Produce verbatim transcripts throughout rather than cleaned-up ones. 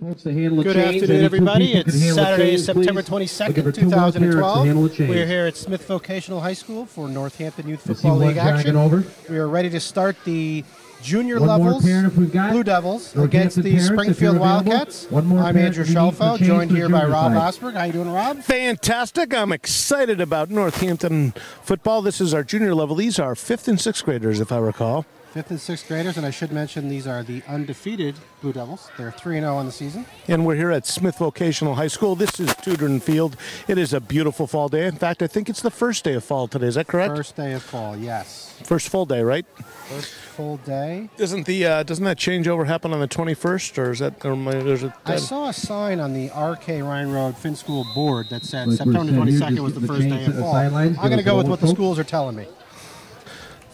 you folks to handle a change. Good afternoon, everybody. It's Saturday, September twenty-second, two thousand twelve. We are here at Smith Vocational High School for Northampton Youth Football League action. Over. We are ready to start the junior one levels, Blue Devils, against the parents, Springfield Wildcats. One more I'm Andrew Schelfhaut, joined here by Rob Osberg. How you doing, Rob? Fantastic. I'm excited about Northampton football. This is our junior level. These are fifth and sixth graders, if I recall. Fifth and sixth graders, and I should mention these are the undefeated Blue Devils. They're three and oh on the season. And we're here at Smith Vocational High School. This is Tudor Field. It is a beautiful fall day. In fact, I think it's the first day of fall today. Is that correct? First day of fall, yes. First full day, right? First full day. Isn't the uh, doesn't that changeover happen on the twenty-first, or is that? Or is it, I saw a sign on the R K Ryan Road Finn School board that said like September twenty-second was the, the first day of fall. I'm going to go with what the schools are telling me.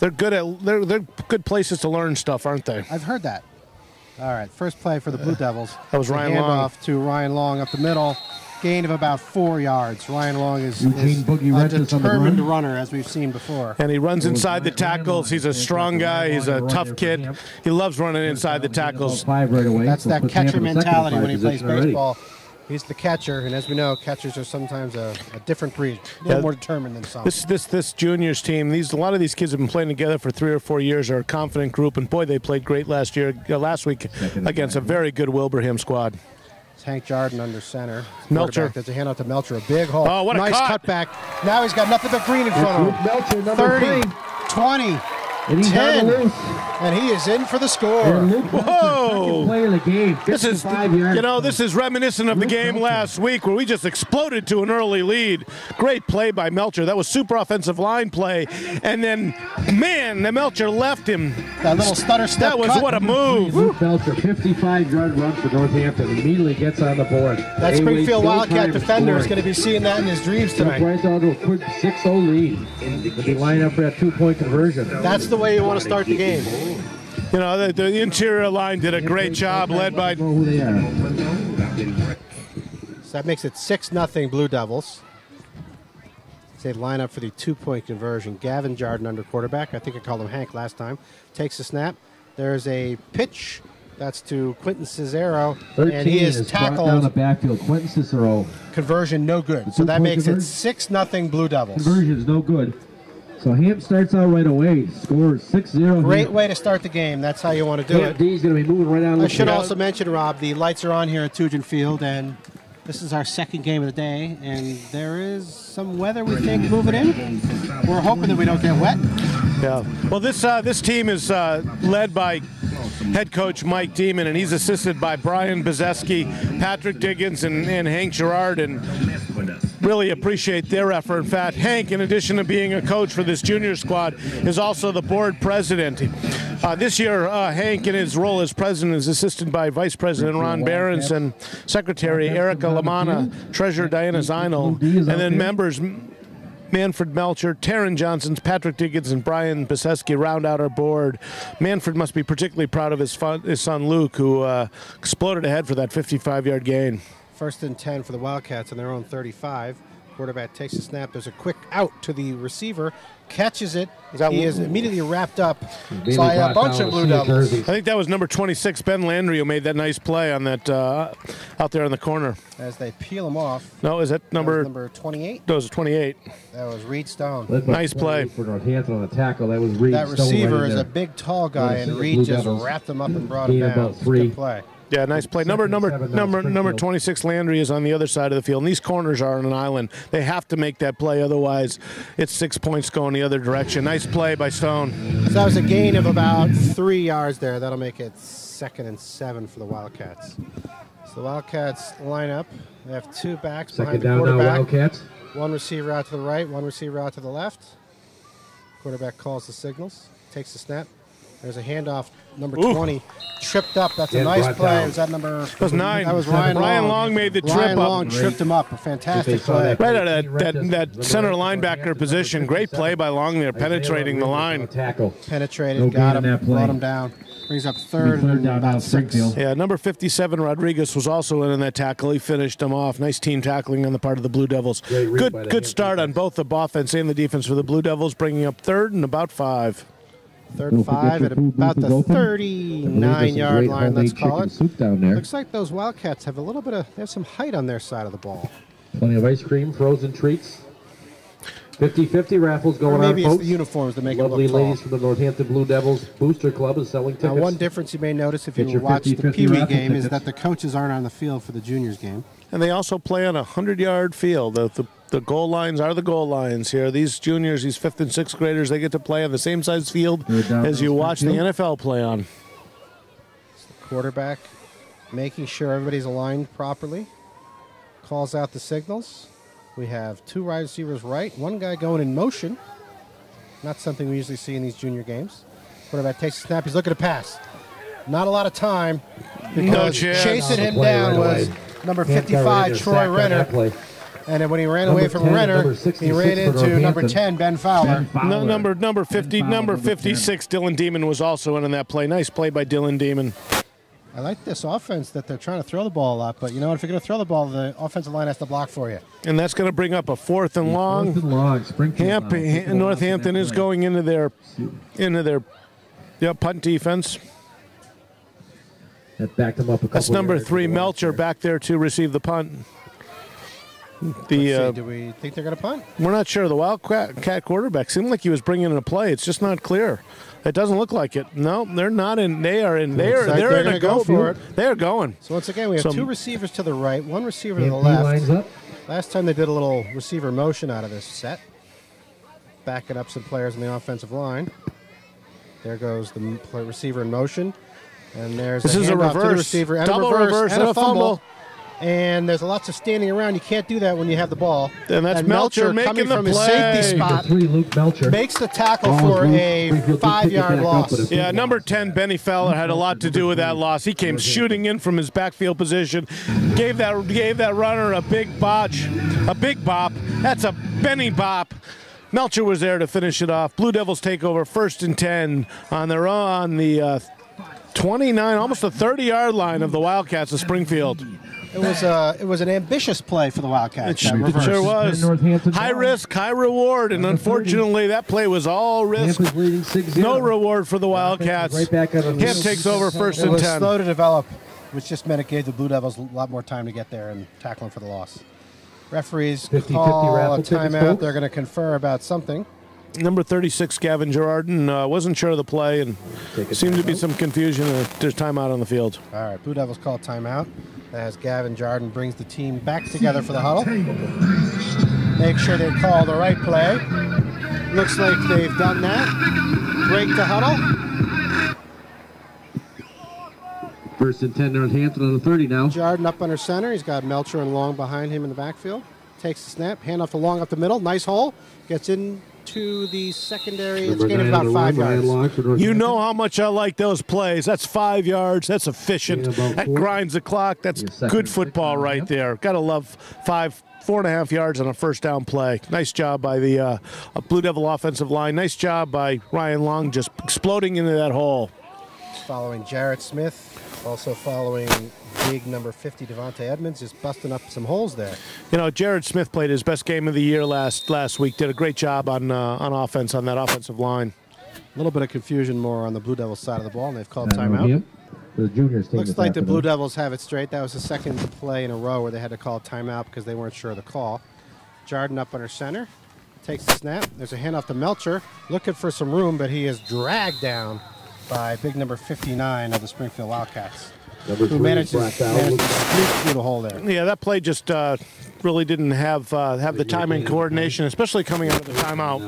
They're good at they're they're good places to learn stuff, aren't they? I've heard that. All right, first play for the Blue Devils. That was Ryan Long. Off to Ryan Long up the middle, gain of about four yards. Ryan Long is, is a determined runner, as we've seen before. And he runs inside the tackles. He's a strong guy. He's a tough kid. He loves running inside the tackles. That's that catcher mentality when he plays baseball. He's the catcher, and as we know, catchers are sometimes a, a different breed, a little yeah, more determined than some. This, this, this juniors team, these a lot of these kids have been playing together for three or four years. Are a confident group, and boy, they played great last year, uh, last week against a very good Wilbraham squad. It's Hank Gerard under center. Melcher. That's a handout to Melcher, a big hole. Oh, what a nice cut. Cutback. Now he's got nothing but green in front of him. Melcher, number thirty, twenty. And he's ten, and he is in for the score. Whoa! Play of the game. This is, you know, this is reminiscent of the game last week where we just exploded to an early lead. Great play by Melcher. That was super offensive line play, and then, man, the Melcher left him. That little stutter step. That was cut. What a move. Luke Melcher, fifty-five yard run for Northampton, immediately gets on the board. That Springfield Wildcat defender is going to be seeing that in his dreams tonight. Right down to a quick six oh lead. They line up for that two-point conversion. That's the way you want to start the game. You know, the, the interior line did a great job, led by... So that makes it six nothing Blue Devils. They line up for the two-point conversion. Gavin Jardin under quarterback. I think I called him Hank last time. Takes a snap. There's a pitch. That's to Quentin Cicero, and he is tackled. Down the backfield. Quentin Cicero. Conversion no good. So that makes it six nothing Blue Devils. Conversion is no good. So Ham starts out right away, scores six zero. Great here. Way to start the game. That's how you want to do Ham it. D's going to be moving right out. I should also mention, Rob, the lights are on here at Tudor Field, and this is our second game of the day, and there is some weather we think moving in. We're hoping that we don't get wet. Yeah. Well, this uh, this team is uh, led by head coach Mike Demon, and he's assisted by Brian Bozeski, Patrick Diggins, and, and Hank Gerard, and really appreciate their effort. In fact, Hank, in addition to being a coach for this junior squad, is also the board president. Uh, this year, uh, Hank, in his role as president, is assisted by Vice President Ron Barons and Secretary Erica Lamana, Treasurer Diana Zainel, and then members Manfred Melcher, Taryn Johnson, Patrick Diggins, and Brian Bozeski round out our board. Manfred must be particularly proud of his, fun, his son Luke, who uh, exploded ahead for that fifty-five yard gain. First and ten for the Wildcats on their own thirty-five. Quarterback takes a snap. There's a quick out to the receiver. Catches it. Is that he is immediately wrapped up by a bunch of Blue Devils. I think that was number twenty-six, Ben Landry, who made that nice play on that uh, out there in the corner. As they peel him off. No, is that number number twenty-eight? That was twenty-eight. That was Reed Stone. Nice play for Northampton on the tackle. That was Reed. That receiver is a big, tall guy, and Reed just wrapped him up and brought him down. Good play. Yeah, nice play. Number number number number twenty-six Landry is on the other side of the field. And these corners are on an island. They have to make that play, otherwise it's six points going the other direction. Nice play by Stone. So that was a gain of about three yards there. That'll make it second and seven for the Wildcats. So the Wildcats line up. They have two backs behind the quarterback. One receiver out to the right, one receiver out to the left. Quarterback calls the signals, takes the snap. There's a handoff, number Ooh. twenty, tripped up. That's yeah, a nice play. Down. Was that number? That was nine. That was Ryan Long. Ryan Long made the trip Ryan up. Ryan Long tripped him up. A fantastic play. Right out of that, that, that center linebacker position. Great play by Long there, penetrating the line. Tackle. Penetrated, no got him, brought him down. Brings up third and about six. Yeah, number fifty-seven, Rodriguez, was also in on that tackle. He finished him off. Nice team tackling on the part of the Blue Devils. Good, good start on both the offense and the defense for the Blue Devils, bringing up third and about five. Third and five at about the thirty-nine yard line, let's call it. Soup down there. Looks like those Wildcats have a little bit of, they have some height on their side of the ball. Plenty of ice cream, frozen treats. fifty fifty raffles going on, folks. Maybe it's the uniforms that make it look tall. Lovely ladies from the Northampton Blue Devils Booster Club is selling tickets. Now, one difference you may notice if you watch the Pee Wee game is that the coaches aren't on the field for the juniors game. And they also play on a hundred yard field. The, the, the goal lines are the goal lines here. These juniors, these fifth and sixth graders, they get to play on the same size field as you watch the N F L play on. It's the quarterback making sure everybody's aligned properly. Calls out the signals. We have two wide receivers right, one guy going in motion. Not something we usually see in these junior games. Quarterback takes the snap, he's looking to pass. Not a lot of time. No chance. Chasing him down was number fifty-five, Troy Renner. And then when he ran away from Renner, he ran into number ten, Ben Fowler. No, number number fifty, number fifty-six, Dylan Demon was also in on that play. Nice play by Dylan Demon. I like this offense that they're trying to throw the ball a lot, but you know what? If you're going to throw the ball, the offensive line has to block for you. And that's going to bring up a fourth and long. Fourth and long. Springfield. Northampton is going into their into their yeah, punt defense. That backed them up a couple. That's number three, Melcher, back there to receive the punt. The, uh, do we think they're going to punt? We're not sure. The Wildcat quarterback seemed like he was bringing in a play. It's just not clear. It doesn't look like it. No, they're not in. They are in. They are, they're they're going to go for it. They're going. So once again, we have so, two receivers to the right, one receiver to the left. Last time they did a little receiver motion out of this set. Backing up some players on the offensive line. There goes the receiver in motion. And there's this a is a reverse. To the receiver and Double a reverse, reverse and, and a fumble. fumble. And there's lots of standing around. You can't do that when you have the ball. And that's and Melcher, Melcher making coming the from play. His safety spot. Three, Luke Melcher. Makes the tackle oh, for Luke, a five yard loss. Yeah, number ten, Benny Fowler, had a lot to do with that loss. He came shooting in from his backfield position, gave that gave that runner a big botch, a big bop. That's a Benny bop. Melcher was there to finish it off. Blue Devils take over, first and ten on their on the uh, twenty-nine, almost the thirty yard line of the Wildcats of Springfield. It was a it was an ambitious play for the Wildcats. It, it sure was. High risk, high reward, and unfortunately that play was all risk. No reward for the Wildcats. Right back out of Camp takes over first and ten. It was slow to develop, which just meant it gave the Blue Devils a lot more time to get there and tackling for the loss. Referees call a timeout. They're going to confer about something. Number thirty-six, Calvin Gerard, and uh, wasn't sure of the play, and seemed to be some confusion. There's timeout on the field. All right, Blue Devils call timeout as Gavin Jarden brings the team back together for the huddle. Make sure they call the right play. Looks like they've done that. Break the huddle. First and ten, Northampton on the thirty now. Jarden up under center. He's got Melcher and Long behind him in the backfield. Takes the snap, hand off to Long up the middle. Nice hole. Gets in to the secondary. It's gained about five yards. You know how much I like those plays. That's five yards. That's efficient. That grinds the clock. That's good football right there. Gotta love five, four and a half yards on a first down play. Nice job by the uh, Blue Devil offensive line. Nice job by Ryan Long just exploding into that hole. Following Jarrett Smith, also following big number fifty, Devontae Edmonds, is busting up some holes there. You know, Jarrett Smith played his best game of the year last last week. Did a great job on uh, on offense on that offensive line. A little bit of confusion more on the Blue Devils side of the ball, and they've called timeout. The juniors looks like the Blue Devils have it straight. That was the second play in a row where they had to call timeout because they weren't sure of the call. Jarden up under center, takes the snap. There's a handoff to Melcher, looking for some room, but he is dragged down by big number fifty-nine of the Springfield Wildcats. Number who manages, manages to through the hole there. Yeah, that play just uh, really didn't have uh, have the time and coordination, especially coming out of the timeout.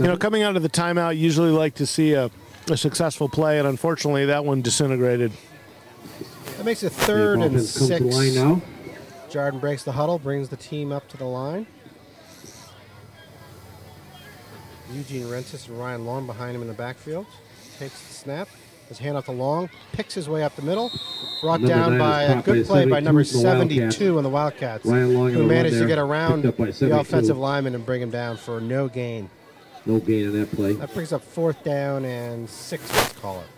You know, coming out of the timeout, usually like to see a, a successful play, and unfortunately that one disintegrated. That makes it third and six. Jarden breaks the huddle, brings the team up to the line. Eugene Rentis and Ryan Long behind him in the backfield. Takes the snap. His hand off to Long, picks his way up the middle, brought number down by a good play by number seventy-two on the Wildcats, who managed to get around the offensive lineman and bring him down for no gain. No gain on that play. That brings up fourth down and six, let's call it.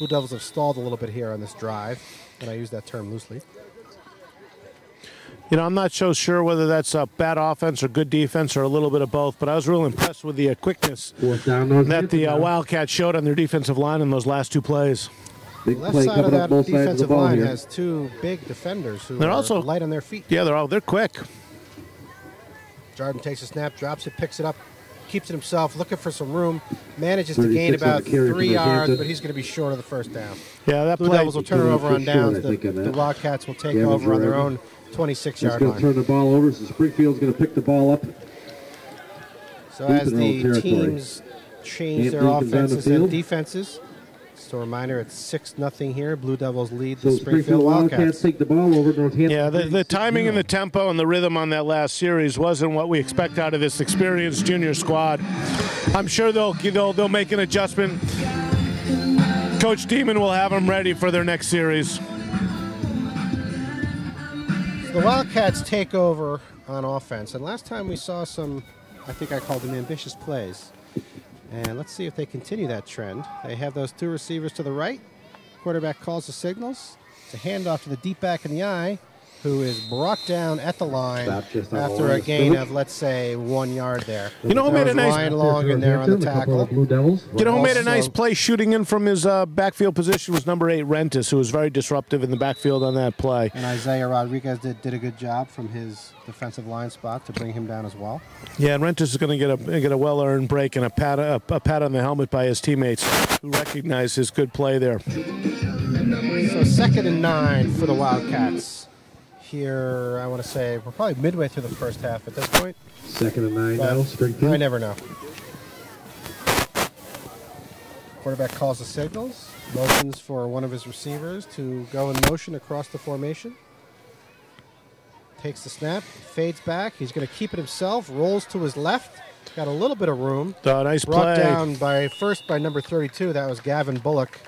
Blue Devils have stalled a little bit here on this drive, and I use that term loosely. You know, I'm not so sure whether that's a bad offense or good defense or a little bit of both, but I was real impressed with the uh, quickness that the uh, Wildcats showed on their defensive line in those last two plays. Big left play side of that both defensive of the line here. Has two big defenders who they're are also, light on their feet. Yeah, they're all they're quick. Jordan takes a snap, drops it, picks it up, keeps it himself, looking for some room, manages to gain about three yards, but he's going to be short of the first down. Yeah, that Blue Devils will turn it over on downs. The, the Wildcats will take over on their own twenty-six yard line. He's going to turn the ball over, so Springfield's going to pick the ball up. So as the teams change their offenses and defenses, so a reminder, it's six nothing here. Blue Devils lead the so Springfield, Springfield Wildcats. Wildcats take the ball over Northampton. Yeah, the, the timing and the tempo and the rhythm on that last series wasn't what we expect out of this experienced junior squad. I'm sure they'll, they'll, they'll make an adjustment. Coach Demon will have them ready for their next series. The Wildcats take over on offense. And last time we saw some, I think I called them ambitious plays. And let's see if they continue that trend. They have those two receivers to the right. Quarterback calls the signals. It's a handoff to the deep back in the eye, who is brought down at the line after a gain of, let's say, one yard there. You know who made a nice play? Long in there on the tackle. Blue Devils. You know who made a nice play shooting in from his uh, backfield position was number eight, Rentis, who was very disruptive in the backfield on that play. And Isaiah Rodriguez did, did a good job from his defensive line spot to bring him down as well. Yeah, and Rentis is going to get a get a well-earned break and a pat a, a pat on the helmet by his teammates, who recognize his good play there. So second and nine for the Wildcats. Here, I want to say we're probably midway through the first half at this point. Second and nine now, Springfield. I never know. Quarterback calls the signals, motions for one of his receivers to go in motion across the formation. Takes the snap, fades back. He's going to keep it himself, rolls to his left. Got a little bit of room. Oh, nice play. Brought down by first by number thirty-two. That was Gavin Bullock,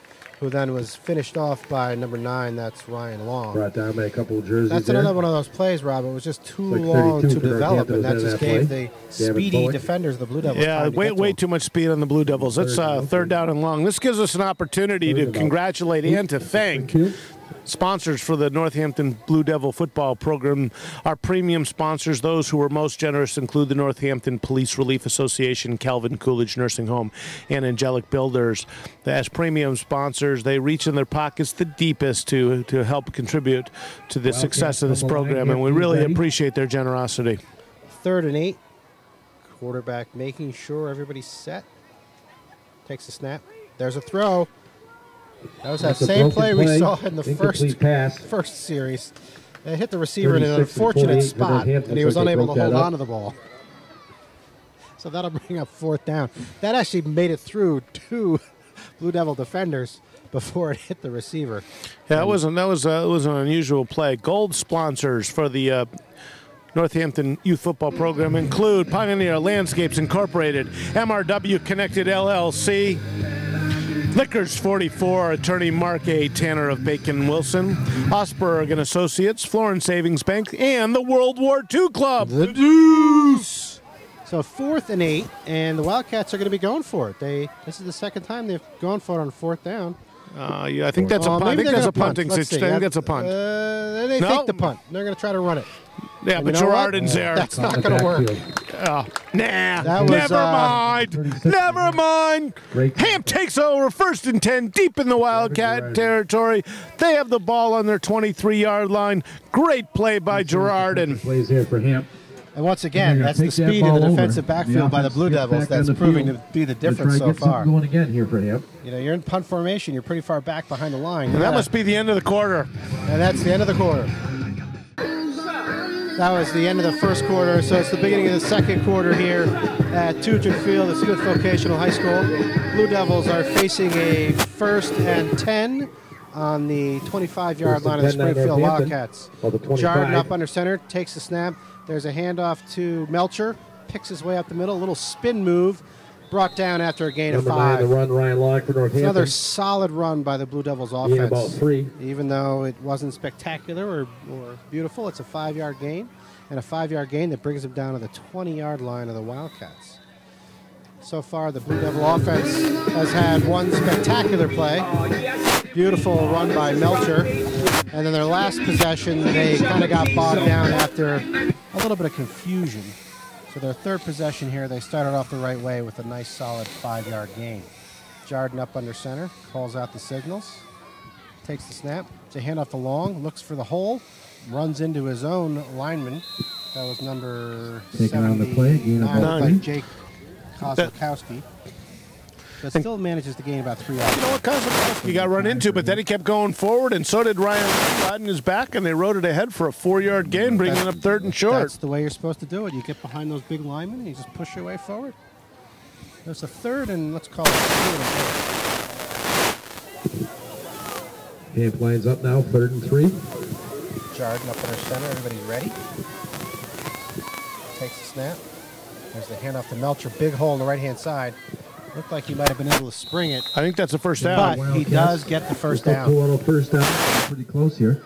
who then was finished off by number nine, that's Ryan Long. Brought down by a couple of jerseys. That's there. Another one of those plays, Rob. It was just too like long to develop, and that just that gave play. the speedy yeah, defenders, the Blue Devils. Yeah, way, to way too much speed on the Blue Devils. That's uh, third down and long. This gives us an opportunity to congratulate and to thank sponsors for the Northampton Blue Devil football program. Our premium sponsors, those who were most generous, include the Northampton Police Relief Association, Calvin Coolidge Nursing Home, and Angelic Builders. As premium sponsors, they reach in their pockets the deepest to, to help contribute to the success of this program, and we really appreciate their generosity. Third and eight. Quarterback making sure everybody's set. Takes a snap. There's a throw. That was that same play we saw in the first pass. first series. They hit the receiver in an unfortunate spot, and he was unable to hold on to the ball. So that'll bring up fourth down. That actually made it through two Blue Devil defenders before it hit the receiver. Yeah, that wasn't that was uh, it was an unusual play. Gold sponsors for the Uh, Northampton Youth Football Program include Pioneer Landscapes Incorporated, M R W Connected L L C, Lickers forty-four, attorney Mark A. Tanner of Bacon Wilson, Osberg and Associates, Florence Savings Bank, and the World War Two Club. The Deuce! So fourth and eight, and the Wildcats are going to be going for it. They This is the second time they've gone for it on fourth down. Uh, yeah, I think that's oh, a I think that's a punting situation. I think that's a punt. Uh, they no. fake the punt. They're going to try to run it. Yeah, and but Gerardin's there. Uh, that's not going to work. Oh, nah, was, never uh, mind. Never mind. Hamp takes over, first and ten, deep in the Wildcat territory. They have the ball on their twenty-three yard line. Great play by Gerardin. Plays here for Hamp. And once again, that's the speed of the defensive backfield by the Blue Devils that's proving to be the difference so far. Going again here for him. You know, you're in punt formation. You're pretty far back behind the line. And that must be the end of the quarter. And that's the end of the quarter. That was the end of the first quarter. So it's the beginning of the second quarter here at Tudor Field at Smith Vocational High School. Blue Devils are facing a first and ten on the twenty-five yard line of the Springfield Wildcats. Jarden up under center, takes the snap. There's a handoff to Melcher, picks his way up the middle, a little spin move, brought down after a gain Number of five. Nine, the run, Ryan Long for Northampton. Another solid run by the Blue Devils offense. Yeah, about three. Even though it wasn't spectacular or, or beautiful, it's a five-yard gain, and a five-yard gain that brings them down to the twenty yard line of the Wildcats. So far, the Blue Devil offense has had one spectacular play, beautiful run by Melcher, And then their last possession, they kind of got bogged down after a little bit of confusion. So their third possession here, they started off the right way with a nice solid five-yard gain. Jardin up under center, calls out the signals, takes the snap, to hand off the long, looks for the hole, runs into his own lineman. That was number Taking on the play, nine. Jake Kozlowski. But still manages to gain about three yards. You know what, Kozlowski got run into, but then he kept going forward, and so did Ryan Rodden his back, and they rode it ahead for a four-yard gain, bringing that's, up third and short. That's the way you're supposed to do it. You get behind those big linemen, and you just push your way forward. There's a third, and let's call it three. Camp lines up now, third and three. Jardin up in our center. Everybody's ready. Takes the snap. There's the handoff to Melcher. Big hole on the right-hand side. Looked like he might have been able to spring it. I think that's a first down. But he does get the first down. First down. Pretty close here.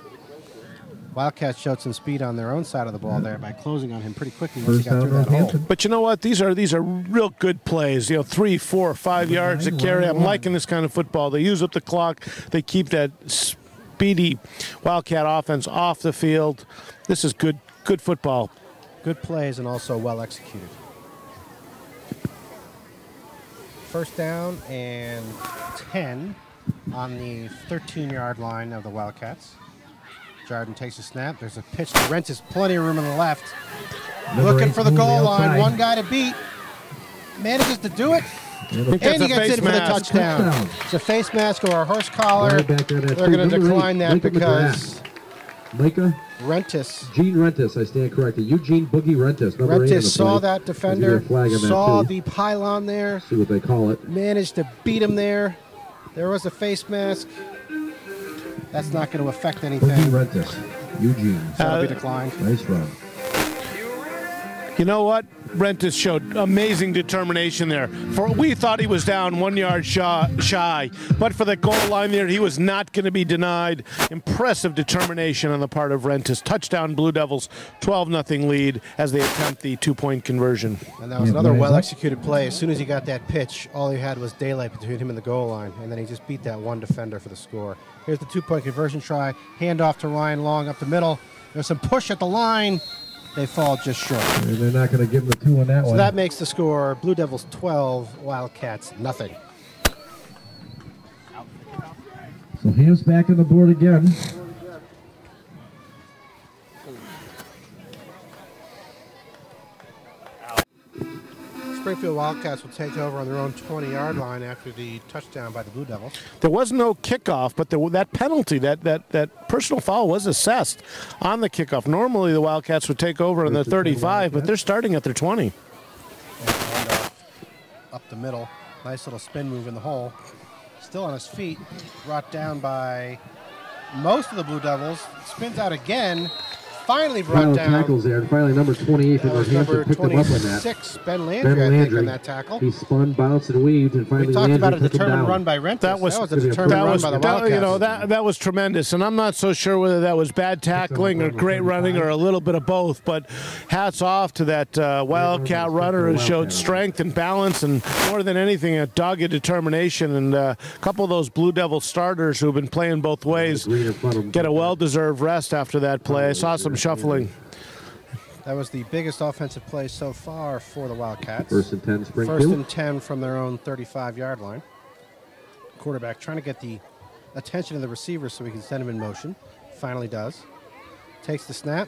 Wildcats showed some speed on their own side of the ball there by closing on him pretty quickly once he got through that hole. But you know what? These are these are real good plays. You know, three, four, five yards to carry. I'm liking this kind of football. They use up the clock. They keep that speedy Wildcat offense off the field. This is good, good football. Good plays and also well executed. First down and ten on the thirteen-yard line of the Wildcats. Jardin takes a snap. There's a pitch to Rents. There's plenty of room on the left. Number Looking for the goal line. One guy to beat. Manages to do it. And he gets it mask. for the touchdown. touchdown. It's a face mask or a horse collar. Right there. They're going to decline eight. that Lincoln because Lincoln. Rentis. Gene Rentis, I stand corrected. Eugene Boogie Rentis. Rentis saw that defender, saw the pylon there. See what they call it. Managed to beat him there. There was a face mask. That's not going to affect anything. Boogie Rentis. Eugene. That'll be declined. Nice run. You know what? Rentis showed amazing determination there. For we thought he was down one yard shy, but for the goal line there, he was not going to be denied. Impressive determination on the part of Rentis. Touchdown, Blue Devils, twelve nothing lead as they attempt the two-point conversion. And that was another well-executed play. As soon as he got that pitch, all he had was daylight between him and the goal line, and then he just beat that one defender for the score. Here's the two-point conversion try. Handoff to Ryan Long up the middle. There's some push at the line. They fall just short. They're not going to give them the two on that so one. So that makes the score Blue Devils twelve, Wildcats nothing. So Ham's back on the board again. Springfield Wildcats will take over on their own twenty-yard line after the touchdown by the Blue Devils. There was no kickoff, but there, that penalty, that, that, that personal foul was assessed on the kickoff. Normally the Wildcats would take over on the thirty-five, but they're starting at their twenty. Up the middle, nice little spin move in the hole. Still on his feet, brought down by most of the Blue Devils. Spins out again. Finally brought Final down. tackles there, and finally number twenty-eight in Northampton picked him up on that. Six, Ben Landry, ben I think, Landry. on that tackle. He spun, bounced, and weaved, and finally we talked Landry about a determined run by Rentis. That was, that was a determined that run was, by the Wildcats. You know, that, that was tremendous, and I'm not so sure whether that was bad tackling or great running or a little bit of both, but hats off to that uh, Wildcat runner who showed strength and balance and, more than anything, a dogged determination. And uh, a couple of those Blue Devil starters who have been playing both ways get a well-deserved rest after that play. I saw some shuffling. That was the biggest offensive play so far for the Wildcats. First and ten, Springfield. First and ten from their own thirty-five-yard line. Quarterback trying to get the attention of the receiver so he can send him in motion. Finally does. Takes the snap.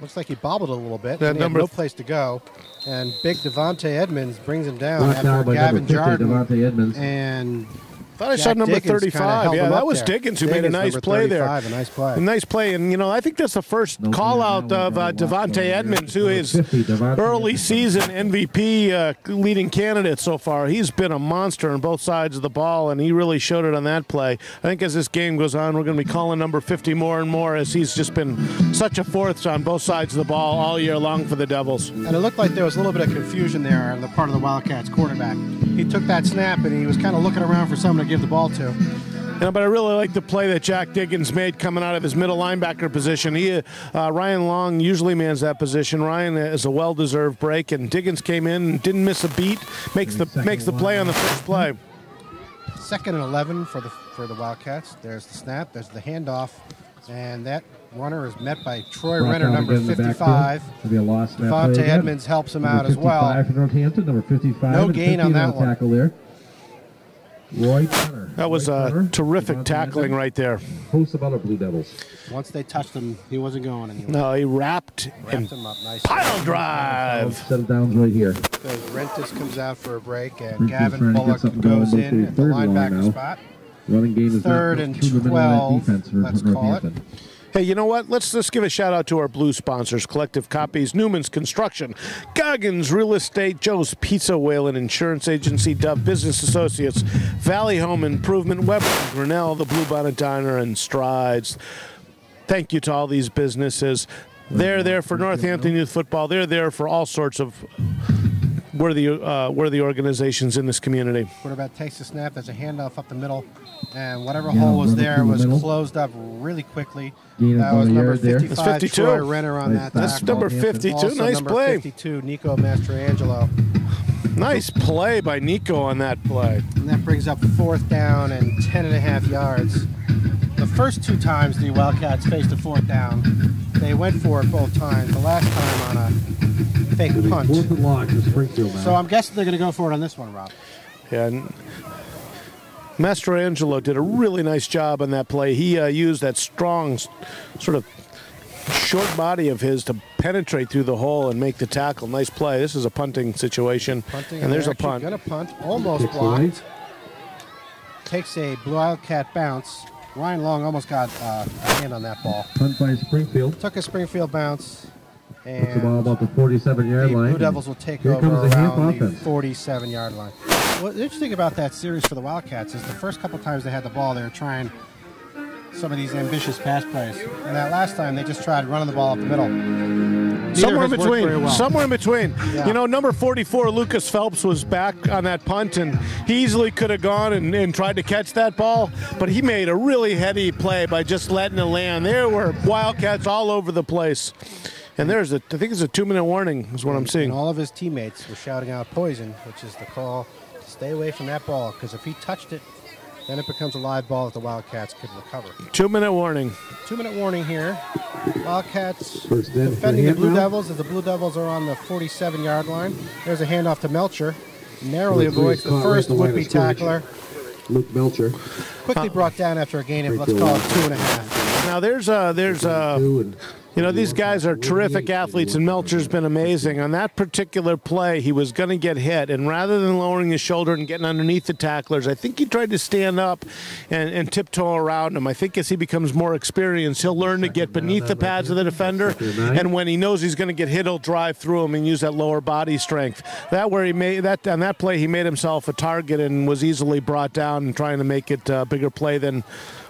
Looks like he bobbled a little bit. That and number had no place to go. And big Devontae Edmonds brings him down Not after down Gavin Jardin. And I thought I Jack saw number Diggins thirty-five. Yeah, that was there. Diggins who Diggins, made a nice play there. A nice play. A nice play. And, you know, I think that's the first no, call-out no, no, of uh, Devontae Edmonds, who is early season M V P uh, leading candidate so far. He's been a monster on both sides of the ball, and he really showed it on that play. I think as this game goes on, we're going to be calling number fifty more and more, as he's just been such a force on both sides of the ball all year long for the Devils. And it looked like there was a little bit of confusion there on the part of the Wildcats quarterback. He took that snap, and he was kind of looking around for someone to give the ball to. You know, but I really like the play that Jack Diggins made coming out of his middle linebacker position. He, uh, Ryan Long usually mans that position. Ryan is a well-deserved break, and Diggins came in, didn't miss a beat, makes the, makes the play on the first play. Second and eleven for the for the Wildcats. There's the snap. There's the handoff, and that runner is met by Troy Brought Renner, number fifty-five. Be a loss Devontae Edmonds helps him number out as well. For Northampton, number fifty-five. No gain on that on tackle one. There. Roy Turner. That was Roy a Turner. terrific Devontae tackling Edmonds. right there. Host of other Blue Devils. Once they touched him, he wasn't going anywhere. No, he wrapped, wrapped and him up nicely. Pile drive. Set of downs right here. So Rentis comes out for a break, and Rentis Gavin Bullock goes in at the linebacker spot. Running game is third and twelve. Defense for let's call it. Hey, you know what? Let's just give a shout out to our blue sponsors, Collective Copies, Newman's Construction, Goggins Real Estate, Joe's Pizza, Whalen Insurance Agency, Dove Business Associates, Valley Home Improvement, Weber, Grinnell, the Blue Bonnet Diner, and Strides. Thank you to all these businesses. They're there for Northampton Youth Football. They're there for all sorts of worthy, uh, worthy organizations in this community. Quarterback takes the snap. There's a handoff up the middle. And whatever yeah, hole was there was the closed up really quickly. Gain that was number fifty-five, that's fifty-two. Troy Renner on nice that That's tackle. Number fifty-two, also nice number play. fifty-two, Nico Mastrangelo. Nice play by Nico on that play. And that brings up fourth down and ten and a half yards. The first two times the Wildcats faced a fourth down, they went for it both times. The last time on a fake punt. Fourth and long to Springfield now. So I'm guessing they're going to go for it on this one, Rob. Yeah. Mastrangelo did a really nice job on that play. He uh, used that strong sort of short body of his to penetrate through the hole and make the tackle. Nice play. This is a punting situation. Punting and there's a punt. Got a punt. Almost blocked. Takes a Wildcat bounce. Ryan Long almost got uh, a hand on that ball. Punt by Springfield. Took a Springfield bounce. And that's the ball about the forty-seven yard line. Blue Devils will take over around the forty-seven yard line. What's interesting about that series for the Wildcats is the first couple times they had the ball, they were trying some of these ambitious pass plays. And that last time, they just tried running the ball up the middle. Neither somewhere in between. Well. Somewhere in between. Yeah. You know, number forty-four, Lucas Phelps, was back on that punt, and he easily could have gone and, and tried to catch that ball, but he made a really heady play by just letting it land. There were Wildcats all over the place. And there's a, I think it's a two-minute warning is what I'm seeing. And all of his teammates were shouting out poison, which is the call. Stay away from that ball, because if he touched it, then it becomes a live ball that the Wildcats could recover. Two-minute warning. Two-minute warning here. Wildcats defending the Blue Devils as the Blue Devils are on the forty-seven yard line. There's a handoff to Melcher. Narrowly avoids the first would-be tackler. Luke Melcher. Quickly brought down after a gain of, let's call it, two and a half. Now, there's a... There's a You know, these guys are terrific athletes, and Melcher's been amazing. On that particular play, he was going to get hit, and rather than lowering his shoulder and getting underneath the tacklers, I think he tried to stand up and, and tiptoe around him. I think as he becomes more experienced, he'll learn to get beneath the pads of the defender, and when he knows he's going to get hit, he'll drive through him and use that lower body strength. That where he made that on that play, he made himself a target and was easily brought down, and trying to make it a bigger play than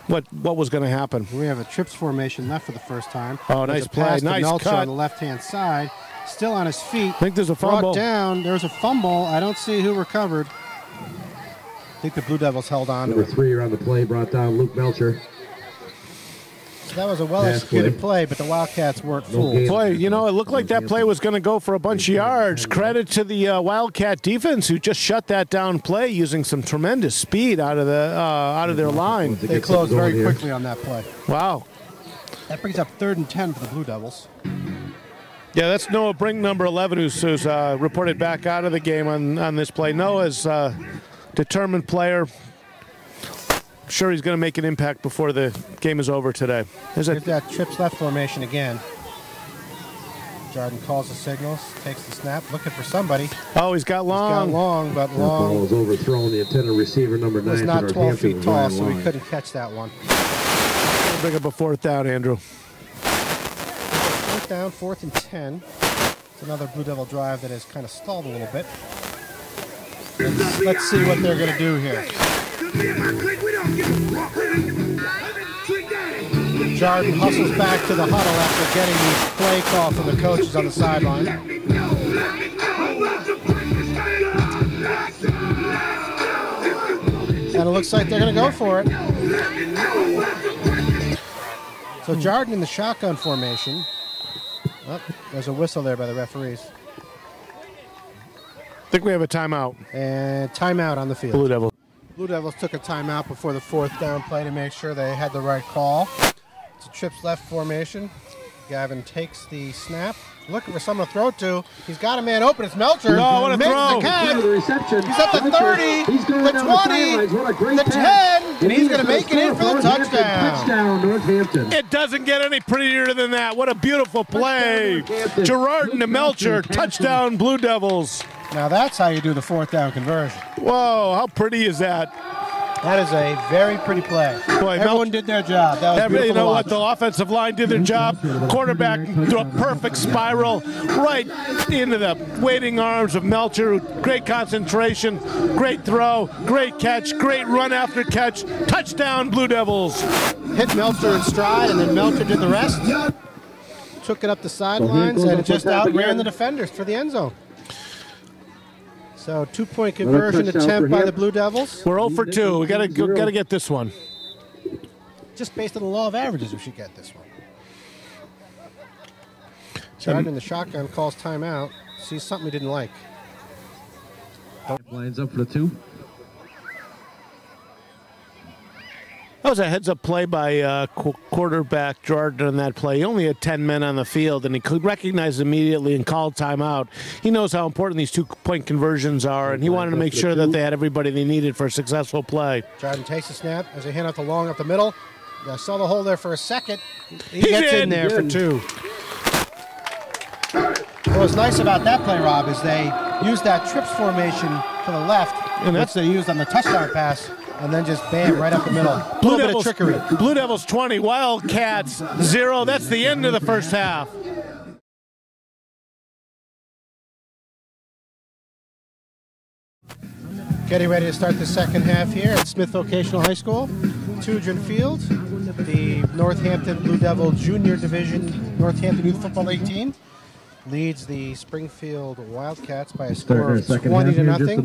What what was going to happen. We have a trips formation left for the first time. Oh, there's nice play, nice Melcher cut on the left-hand side, still on his feet. I think there's a fumble. Brought down. There's a fumble. I don't see who recovered. I think the Blue Devils held on. Number to it. Three on the play, brought down Luke Melcher. So that was a well-executed play, but the Wildcats weren't fooled. Play, you know, it looked like that play was going to go for a bunch of yards. Credit to the uh, Wildcat defense, who just shut that down play using some tremendous speed out of the uh, out of their line. They closed very quickly on that play. Wow. That brings up third and ten for the Blue Devils. Yeah, that's Noah Brink, number eleven, who's, who's uh, reported back out of the game on, on this play. Noah's a determined player. Sure, he's going to make an impact before the game is over today. There's a that trips left formation again. Jordan calls the signals, takes the snap, looking for somebody. Oh, he's got Long. He's got Long, but Long. That ball was overthrown. The intended receiver, number nine. He's not twelve feet tall, so he couldn't catch that one. We'll bring up a fourth down, Andrew. Fourth down, fourth and ten. It's another Blue Devil drive that has kind of stalled a little bit. Let's, let's see what they're going to do here. Jordan hustles back to the huddle after getting the play call from the coaches on the sideline. And it looks like they're going to go for it. So Jordan in the shotgun formation. Oh, there's a whistle there by the referees. I think we have a timeout. And timeout on the field. Blue Devils. Blue Devils took a timeout before the fourth down play to make sure they had the right call. It's a trips left formation. Gavin takes the snap, looking for someone to throw to. He's got a man open. It's Melcher. Oh, what a makes throw. The catch. He's at the thirty, the twenty, the ten, and he's going to make it in for the touchdown. It doesn't get any prettier than that. What a beautiful play. Gerard and the Melcher, touchdown Blue Devils. Now that's how you do the fourth down conversion. Whoa, how pretty is that? That is a very pretty play. Boy, Everyone Mel did their job. That was Everybody, you know what? The offensive line did their job. Quarterback threw a perfect spiral right into the waiting arms of Melcher. Great concentration, great throw, great catch, great run after catch. Touchdown, Blue Devils. Hit Melcher in stride, and then Melcher did the rest. Took it up the sidelines, and it just outran the defenders for the end zone. So two-point conversion attempt by the Blue Devils. We're zero for two. We gotta gotta get this one. Just based on the law of averages, we should get this one. Jordan in the shotgun calls timeout. Sees something he didn't like. Lines up for the two. That was a heads-up play by uh, qu quarterback Jordan on that play. He only had ten men on the field, and he could recognize immediately and called timeout. He knows how important these two-point conversions are, and he wanted to make sure that they had everybody they needed for a successful play. Jordan takes the snap as they hand out the long up the middle. I saw the hole there for a second. He, he gets did. in there for two. What was nice about that play, Rob, is they used that trips formation to the left, and that's they used on the touchdown pass. And then just bam, right up the middle. Blue Devils, bit of trickery. Blue Devils twenty, Wildcats zero. That's the end of the first half. Getting ready to start the second half here at Smith Vocational High School, Tudor Field. The Northampton Blue Devil Junior Division Northampton Youth Football League team leads the Springfield Wildcats by a score of twenty to nothing.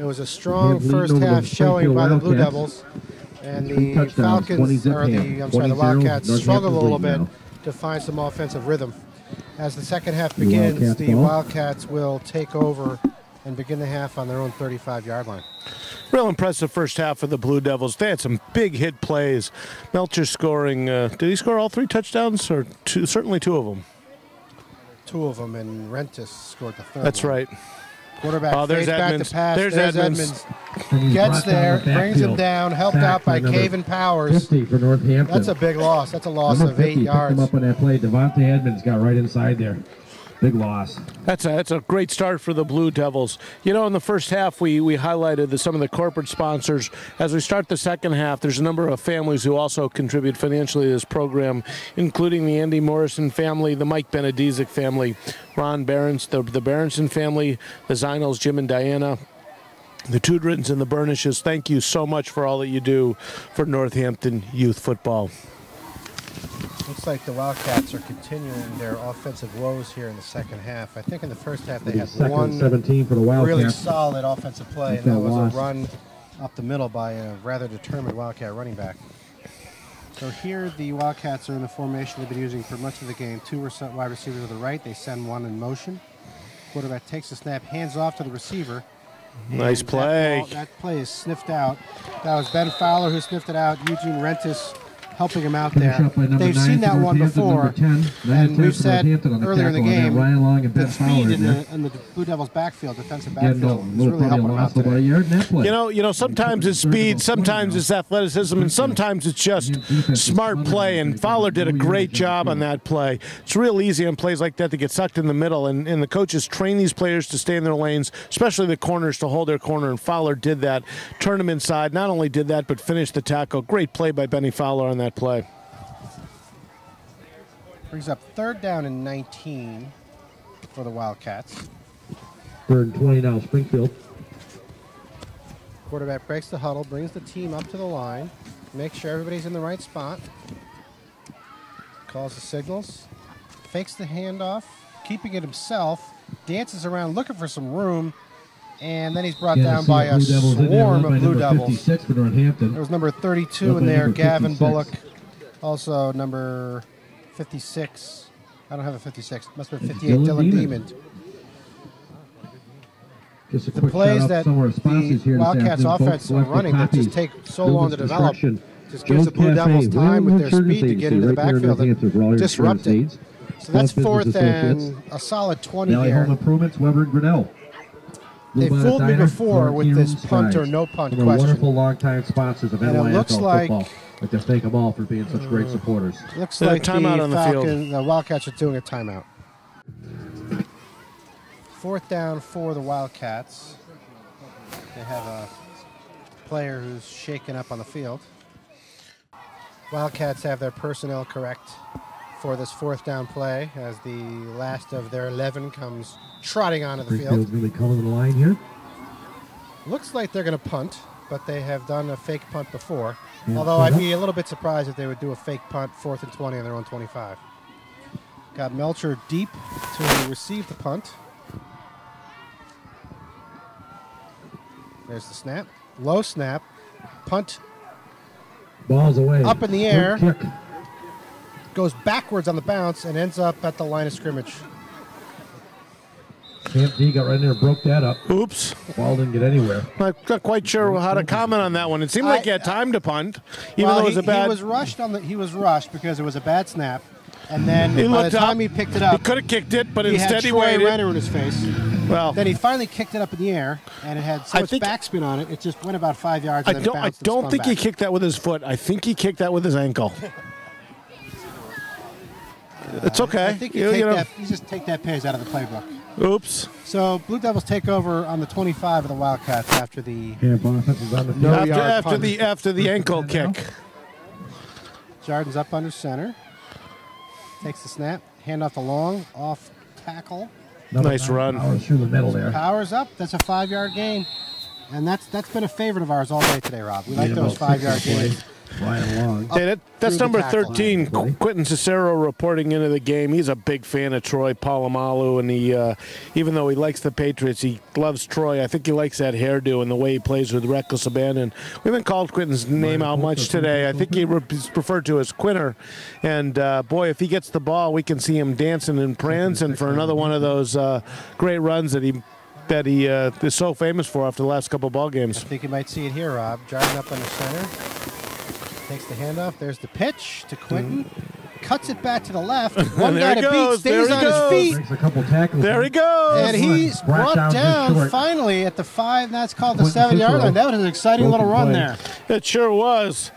It was a strong first half showing by the Blue Devils, and the Falcons, or the, I'm sorry, the Wildcats struggled a little bit to find some offensive rhythm. As the second half begins, the Wildcats will take over and begin the half on their own thirty-five yard line. Real impressive first half for the Blue Devils. They had some big hit plays. Melcher scoring, uh, did he score all three touchdowns, or two, certainly two of them? Two of them, and Rentis scored the third. That's one. right. Quarterback oh, there's back to pass. There's, there's Edmonds. Edmonds. Gets there, the brings him down, helped back out by Caven Powers. For Northampton. That's a big loss. That's a loss number of eight yards. Up on that play. Devontae Edmonds got right inside there. Big loss. That's a, that's a great start for the Blue Devils. You know, in the first half, we, we highlighted the, some of the corporate sponsors. As we start the second half, there's a number of families who also contribute financially to this program, including the Andy Morrison family, the Mike Benedizic family, Ron Barons, the, the Berenson family, the Zainels, Jim and Diana, the Tudorans and the Burnishes. Thank you so much for all that you do for Northampton Youth Football. Looks like the Wildcats are continuing their offensive woes here in the second half. I think in the first half they had one for the really solid offensive play, and that was lost. a run up the middle by a rather determined Wildcat running back. So here the Wildcats are in the formation they've been using for much of the game. Two wide receivers to the right. They send one in motion. Quarterback takes the snap, hands off to the receiver. Nice play. That, ball, that play is sniffed out. That was Ben Fowler who sniffed it out. Eugene Rentis helping him out there. They've seen that one before, and we've said earlier in the game that speed in the, in the Blue Devils' backfield, defensive backfield, is really helping him out today. You know, you know, sometimes it's speed, sometimes it's athleticism, and sometimes it's just smart play, and Fowler did a great job on that play. It's real easy on plays like that to get sucked in the middle, and, and the coaches train these players to stay in their lanes, especially the corners, to hold their corner, and Fowler did that. Turned him inside, not only did that, but finished the tackle. Great play by Benny Fowler on that. That play brings up third down and nineteen for the Wildcats. Third and twenty now, Springfield. Quarterback breaks the huddle, brings the team up to the line, makes sure everybody's in the right spot, calls the signals, fakes the handoff, keeping it himself, dances around looking for some room, and then he's brought yeah, down by a swarm of Blue Devils. There was number thirty-two in there, Gavin Bullock. Also number fifty-six. I don't have a fifty-six. Must be fifty-eight, Dylan Demon. Just a the quick plays that some of our sponsors the here Wildcats offense are running that just take so long to develop just gives Joe's the Blue Cafe, Devils time with their speed to get into right the backfield and disrupt it. So that's fourth and a solid twenty Valley here. Home Improvements, Weber and Grinnell. They fooled me before with this punt or no punt question. Wonderful longtime sponsors of N Y F L football. I'd like to thank them all for being such great supporters. Looks like the Wildcats are doing a timeout. Fourth down for the Wildcats. They have a player who's shaken up on the field. Wildcats have their personnel correct for this fourth down play as the last of their eleven comes trotting onto the field. Really coming to the line here. Looks like they're going to punt, but they have done a fake punt before. And although I'd be a little bit surprised if they would do a fake punt, fourth and twenty on their own twenty-five. Got Melcher deep to receive the punt. There's the snap, low snap, punt. Ball's away. Up in the air. Kick. Goes backwards on the bounce and ends up at the line of scrimmage. Camp D got right in there, broke that up. Oops. Ball didn't get anywhere. I'm not quite sure how to comment on that one. It seemed like I, he had time to punt, even well, though it was he, a bad. He was rushed on the. He was rushed because it was a bad snap, and then he by the time up, he picked it up, he could have kicked it, but he instead had he waited. He had Troy Renner in his face. Well, then he finally kicked it up in the air, and it had so much backspin on it, it just went about five yards. I and then don't, it I don't think back. He kicked that with his foot. I think he kicked that with his ankle. uh, it's okay. I think you, you, take that, you just take that page out of the playbook. Oops. So Blue Devils take over on the twenty-five of the Wildcats after the yeah, the no after, after the after the ankle kick. Jardin's up under center. Takes the snap, hand off the long, off tackle. Another nice run. Powers through the middle there. Powers up. That's a five-yard gain. And that's that's been a favorite of ours all day today, Rob. We like yeah, those five-yard gains. Flying along. Hey, that, that's number thirteen, line. Quentin Cicero reporting into the game. He's a big fan of Troy Polamalu, and he, uh, even though he likes the Patriots, he loves Troy. I think he likes that hairdo and the way he plays with reckless abandon. We haven't called Quentin's name out much today. I think he's referred to as Quinter. And, uh, boy, if he gets the ball, we can see him dancing and prancing for another one of those uh, great runs that he that he uh, is so famous for after the last couple ball games. I think you might see it here, Rob, driving up on the center. Takes the handoff. There's the pitch to Quentin. Cuts it back to the left. One guy to beat. Stays on his feet. Makes a couple tackles. There he goes. And he's brought down finally at the five. That's called the seven-yard line. That was an exciting little run there. It sure was.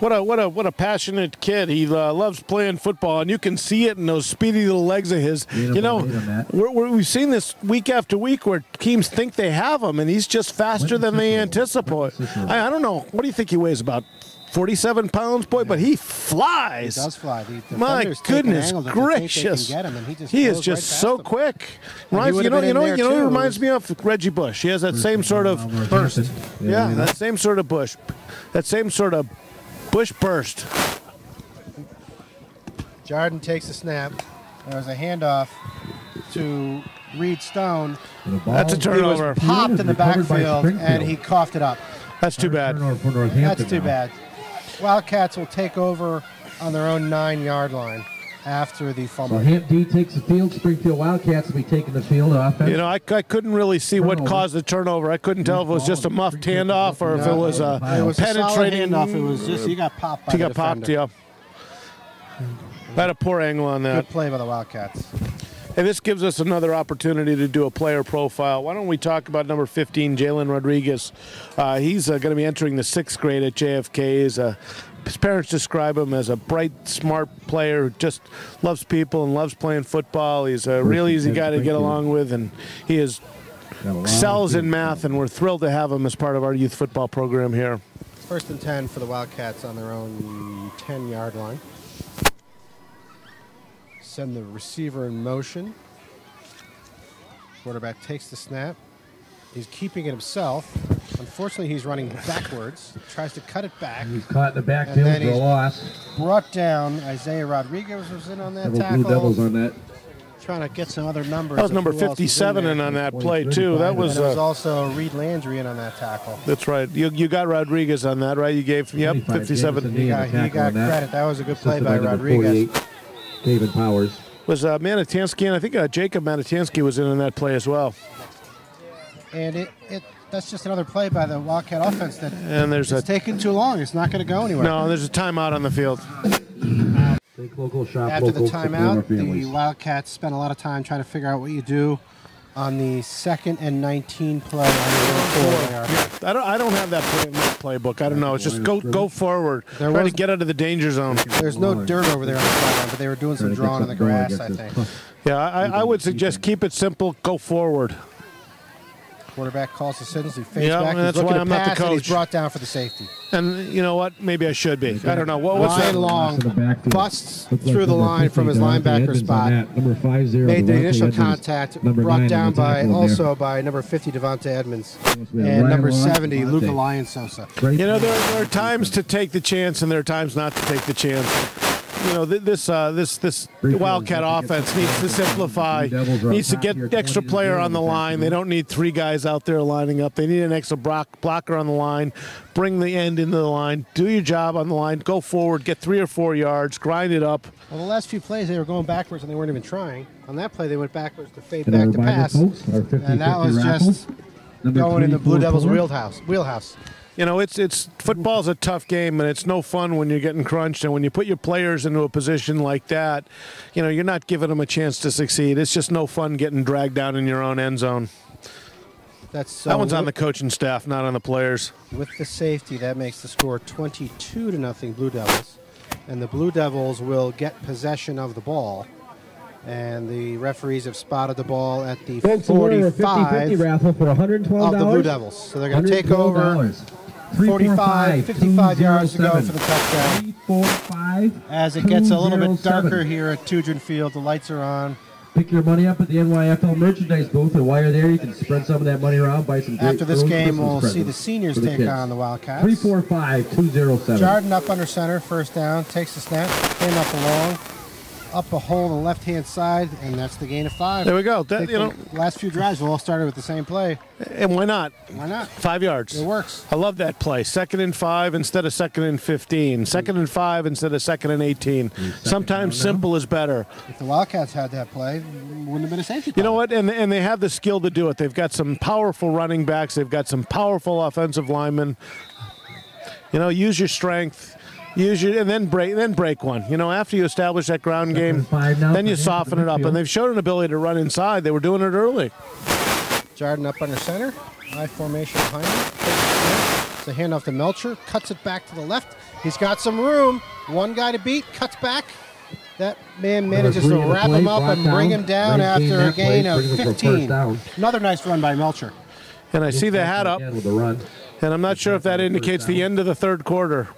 What a what a what a passionate kid. He uh, loves playing football, and you can see it in those speedy little legs of his. You know, we're, we're, we've seen this week after week where teams think they have him, and he's just faster than they anticipate. I, I don't know. What do you think he weighs? About forty-seven pounds, boy, yeah. But he flies. He does fly. The, the My goodness gracious. Get him, he, just he is just right so them. Quick. Reminds, you know, you know, you too. know, he reminds me of Reggie Bush. He has that Bruce same sort of burst. Yeah, yeah, that same sort of Bush. That same sort of Bush burst. Jardin takes a snap. There was a handoff to Reed Stone. That's a turnover. He was popped in the backfield, and he coughed it up. That's too bad. That's too bad. Wildcats will take over on their own nine-yard line after the fumble. So Hamp D takes the field. Springfield Wildcats will be taking the field offense. You know, I, I couldn't really see turnover. What caused the turnover. I couldn't tell if it was just a muffed handoff or if it was a penetrating handoff. It was just he got popped by the defender. He got popped, yeah. Had a poor angle on that. Good play by the Wildcats. Hey, this gives us another opportunity to do a player profile. Why don't we talk about number fifteen, Jalen Rodriguez? Uh, he's uh, going to be entering the sixth grade at J F K. Uh, his parents describe him as a bright, smart player who just loves people and loves playing football. He's a real easy guy to get along with, and he is excels in math, and we're thrilled to have him as part of our youth football program here. First and ten for the Wildcats on their own ten-yard line. Send the receiver in motion. Quarterback takes the snap. He's keeping it himself. Unfortunately, he's running backwards. Tries to cut it back. He's caught in the backfield for a loss. Brought down. Isaiah Rodriguez was in on that Several tackle. Blue Devils on that. Trying to get some other numbers. That was number fifty-seven in on that play too. That was, uh, was also Reed Landry in on that tackle. That's right. You you got Rodriguez on that, right? You gave yep fifty-seven. He got, he got credit. That was a good play by Rodriguez. David Powers. Was uh, Manatansky, and I think uh, Jacob Manatansky was in on that play as well. and it, it that's just another play by the Wildcat offense that and there's it's a, taking too long. It's not going to go anywhere. No, there's a timeout on the field. Think local, shop After local, the timeout, the Wildcats spent a lot of time trying to figure out what you do on the second and nineteen play. On the yeah, I, don't, I don't have that play in my playbook. I don't know. It's just go go forward. There Try was, to get out of the danger zone. There's no dirt over there on the sideline, but they were doing some drawing in the grass, I think. Yeah, I, I would suggest keep it simple. Go forward. Quarterback calls the signals. He fades yeah, back. That's he's why I'm not the coach. He's brought down for the safety. And you know what? Maybe I should be. I don't know. What was that? Long busts through the line from his linebacker spot. Number five zero. Made the initial contact. Brought down by also by number fifty Devonta Edmonds and number seventy Luke Lion Sosa. You know there, there are times to take the chance and there are times not to take the chance. You know, this uh, this this Wildcat offense needs to simplify, needs to get extra player on the line. They don't need three guys out there lining up. They need an extra block, blocker on the line, bring the end into the line, do your job on the line, go forward, get three or four yards, grind it up. Well, the last few plays, they were going backwards and they weren't even trying. On that play, they went backwards to fade back to pass, and that was just going in the Blue Devils' wheelhouse. wheelhouse. You know, it's it's football's a tough game, and it's no fun when you're getting crunched. And when you put your players into a position like that, you know, you're not giving them a chance to succeed. It's just no fun getting dragged down in your own end zone. That's so that one's on the coaching staff, not on the players. With the safety, that makes the score twenty-two to nothing Blue Devils. And the Blue Devils will get possession of the ball. And the referees have spotted the ball at the forty-five raffle for one hundred twelve dollars of the Blue Devils. So they're going to take over. forty-five, fifty-five yards to go for the touchdown. As it gets a little bit darker here at Tudor Field, the lights are on. Pick your money up at the N Y F L merchandise booth, and while you're there, you can spread some of that money around, buy some. After this game, we'll see the seniors take on the Wildcats. three four five, two zero seven. Jordan up under center, first down, takes the snap, came up along, up a hole on the left-hand side, and that's the gain of five. There we go. That, you know, last few drives all started with the same play. And why not? Why not? Five yards. It works. I love that play. Second and five instead of second and fifteen. Second and five instead of second and eighteen. Sometimes simple is better. If the Wildcats had that play, it wouldn't have been a safety play. You know what? And, and they have the skill to do it. They've got some powerful running backs. They've got some powerful offensive linemen. You know, use your strength. Use your, and then break, then break one. You know, after you establish that ground game, then you soften it up. And they've shown an ability to run inside. They were doing it early. Jordan up under center, high formation behind him. It's a handoff to Melcher, cuts it back to the left. He's got some room. One guy to beat, cuts back. That man manages to wrap him up and bring him down after a gain of fifteen. Another nice run by Melcher. And I see the hat up, and I'm not sure if that indicates the end of the third quarter.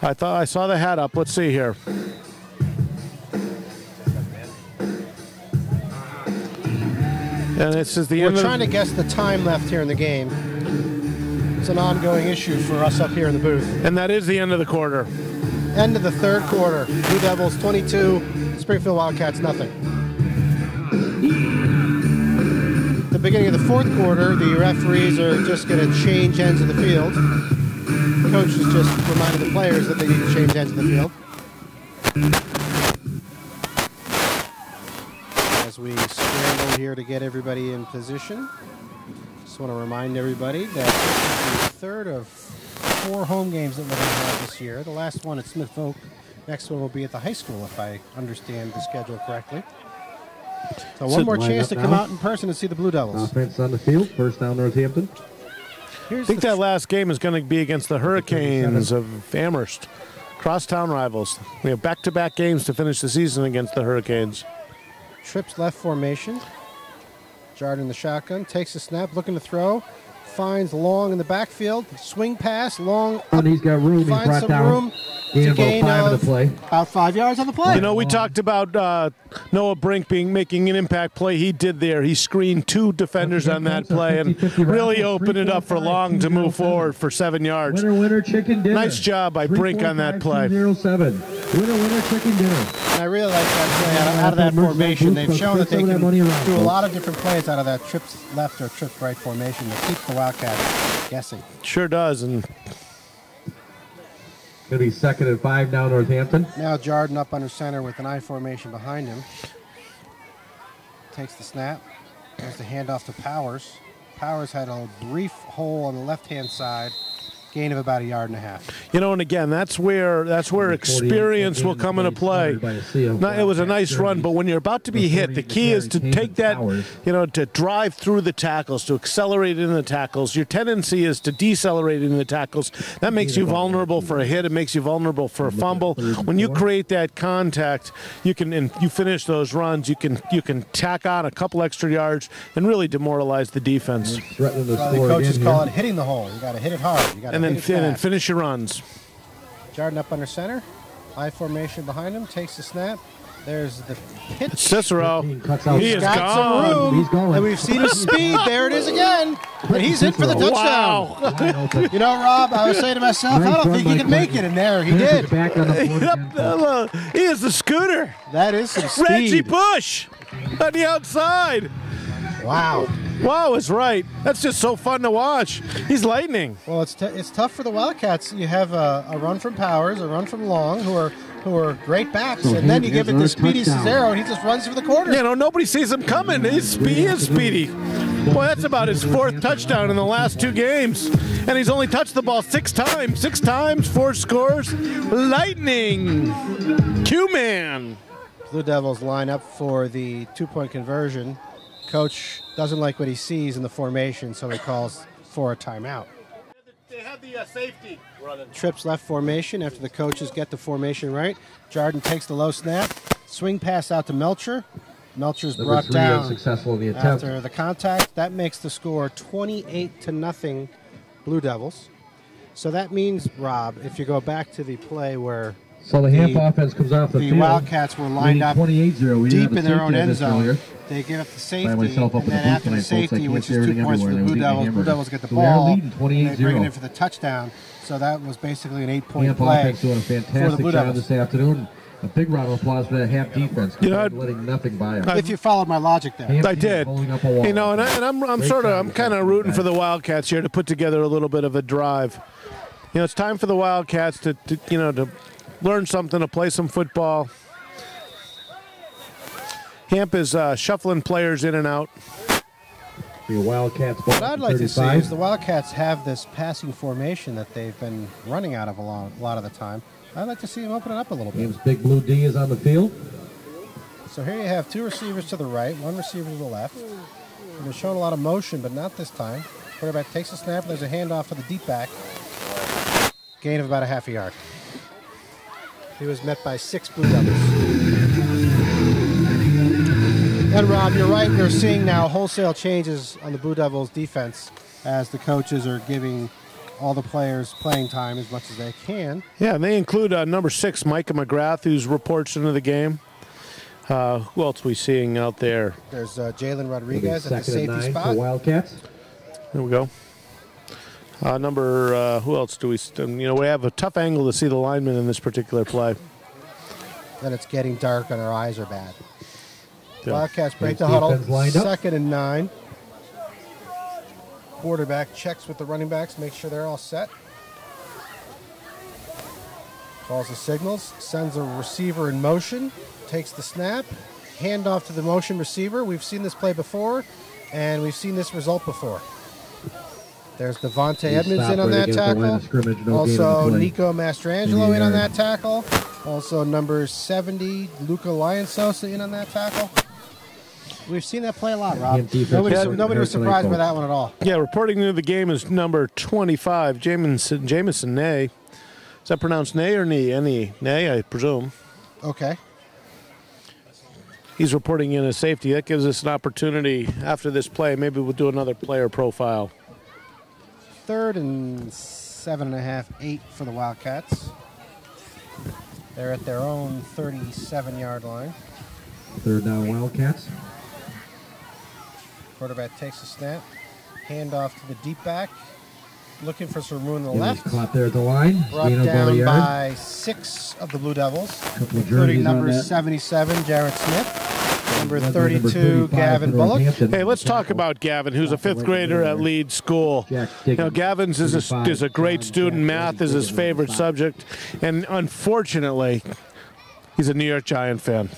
I thought I saw the hat up. Let's see here. And this is the We're end trying of to guess the time left here in the game. It's an ongoing issue for us up here in the booth. And that is the end of the quarter. End of the third quarter. Blue Devils twenty-two, Springfield Wildcats nothing. At the beginning of the fourth quarter, the referees are just going to change ends of the field. The coach has just reminded the players that they need to change ends of the field. As we scramble here to get everybody in position, just want to remind everybody that this is the third of four home games that we're going to have this year. The last one at Smith Voc. Next one will be at the high school, if I understand the schedule correctly. So one more chance to come out in person and see the Blue Devils. Offense on the field, first down Northampton. Here's I think that last game is going to be against the Hurricanes of Amherst. Crosstown rivals. We have back-to-back games to finish the season against the Hurricanes. Trips left formation. Jardin in the shotgun. Takes a snap, looking to throw. Finds Long in the backfield. Swing pass, Long up. He's got room. He's brought some down. Room. Gain about five of the play. About five yards on the play. You know, we talked about uh, Noah Brink being making an impact play. He did there. He screened two defenders on that play and really opened it up for Long to move forward for seven yards. Winner, winner, chicken dinner. Nice job by Brink on that play. Winner, winner, chicken dinner. I really like that play out of, out of that formation. They've shown that they can do a lot of different plays out of that trips left or trips right formation to keep the Wildcats guessing. Sure does. And it'll be second and five now, Northampton. Now Jordan up under center with an I formation behind him. Takes the snap. There's the handoff to Powers. Powers had a brief hole on the left-hand side, gain of about a yard and a half. You know, and again, that's where that's where experience will come into play. Now, it was a nice run, but when you're about to be hit, the key is to take that, you know, to drive through the tackles, to accelerate in the tackles. Your tendency is to decelerate in the tackles. That makes you vulnerable for a hit. It makes you vulnerable for a fumble. When you create that contact, you can and you finish those runs. You can you can tack on a couple extra yards and really demoralize the defense. Well, the coaches call it hitting the hole. You got to hit it hard. You got to. And then thin and finish your runs. Jordan up under center. I formation behind him. Takes the snap. There's the pitch. Cicero. He is gone. He's going. And we've seen his speed. There it is again. And he's in for the touchdown. Wow. You know, Rob, I was saying to myself, I don't think he could make it in there. He did. He is the scooter. That is some speed. Reggie Bush on the outside. Wow. Wow is right. That's just so fun to watch. He's lightning. Well, it's t it's tough for the Wildcats. You have a, a run from Powers, a run from Long, who are who are great backs, so and then you give it to Speedy Cicero, and he just runs through the quarter. You know, nobody sees him coming. He's spe he is Speedy. Boy, that's about his fourth touchdown in the last two games, and he's only touched the ball six times. Six times, four scores. Lightning, Q-Man. Blue Devils line up for the two-point conversion. Coach doesn't like what he sees in the formation, so he calls for a timeout. They have the uh, safety running. Trips left formation after the coaches get the formation right. Jordan takes the low snap. Swing pass out to Melcher. Melcher's brought down successful in the attempt. After the contact. That makes the score twenty-eight to nothing Blue Devils. So that means, Rob, if you go back to the play where So the, the half offense comes off the, the field. The Wildcats were lined up deep in their own end zone. Earlier. They give up the safety, and then the after the safety, which is two points for the Blue Devils, Blue Devils get the so ball, leading and they bring it in for the touchdown. So that was basically an eight-point play doing a fantastic for the Blue Devils this afternoon. A big round of applause for that half defense, you know, letting nothing by it. If you followed my logic there, I did. You know, and, I, and I'm, I'm sort of, I'm kind of rooting for the Wildcats here to put together a little bit of a drive. You know, it's time for the Wildcats to, to you know, to. learn something, to play some football. Hamp is uh, shuffling players in and out. The Wildcats. What I'd like to see is the Wildcats have this passing formation that they've been running out of a lot, a lot of the time. I'd like to see them open it up a little bit. James Big Blue D is on the field. So here you have two receivers to the right, one receiver to the left. And they're showing a lot of motion, but not this time. Quarterback takes a snap. There's a handoff to the deep back. Gain of about a half a yard. He was met by six Blue Devils. And Rob, you're right, we're seeing now wholesale changes on the Blue Devils defense as the coaches are giving all the players playing time as much as they can. Yeah, and they include uh, number six, Micah McGrath, who's reports into the game. Uh, who else are we seeing out there? There's uh, Jalen Rodriguez at the safety spot. Wildcats. There we go. Uh, number, uh, who else do we, you know, we have a tough angle to see the linemen in this particular play. Then it's getting dark and our eyes are bad. Yeah. Wildcats break the huddle, second and nine. Quarterback checks with the running backs, make sure they're all set. Calls the signals, sends a receiver in motion, takes the snap, handoff to the motion receiver. We've seen this play before, and we've seen this result before. There's Devontae Edmonds in on that tackle. Scrimmage, no also Nico Mastrangelo in on that tackle. Also number seventy, Luca Liansosa in on that tackle. We've seen that play a lot, Rob. Nobody, yeah, nobody was surprised by that one at all. Yeah, reporting into the game is number twenty-five, Jamison, Jamison Nay. Is that pronounced Nay or Knee? Any Nay, I presume. Okay. He's reporting in as safety. That gives us an opportunity after this play. Maybe we'll do another player profile. Third and seven and a half, eight for the Wildcats. They're at their own thirty-seven yard line. Third down, Wildcats. Quarterback takes a snap. Handoff to the deep back. Looking for some room on the left. Caught there at the line. Brought down by six of the Blue Devils, including number seventy-seven, Jarrett Smith. Number thirty-two, Gavin Bullock. Hey, let's talk about Gavin, who's a fifth grader at Leeds School. You know, Gavin's is a, is a great student. Math is his favorite subject. And unfortunately, he's a New York Giant fan.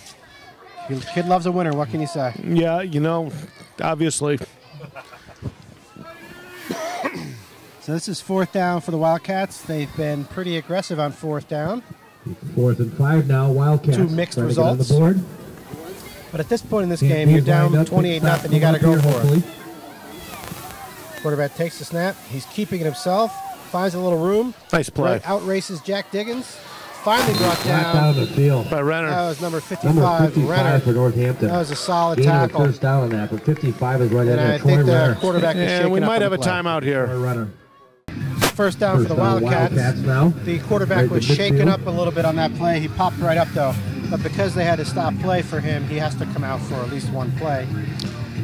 Kid loves a winner. What can you say? Yeah, you know, obviously. So this is fourth down for the Wildcats. They've been pretty aggressive on fourth down. Fourth and five now, Wildcats. Two mixed results. The board. But at this point in this game, you're down twenty-eight nothing. You got to go for it. Quarterback takes the snap. He's keeping it himself. Finds a little room. Nice play. Right, out races Jack Diggins. Finally brought down, down the field by Renner. That was number fifty-five. Number fifty-five Renner for Northampton. That was a solid Gain tackle. First down on that, but fifty-five is right and there. I Troy think the Renner. Quarterback is shaking up. We might up have a timeout here. First down first for the Wildcats. Wildcats now. The quarterback right was shaken up a little bit on that play. He popped right up though, but because they had to stop play for him, he has to come out for at least one play.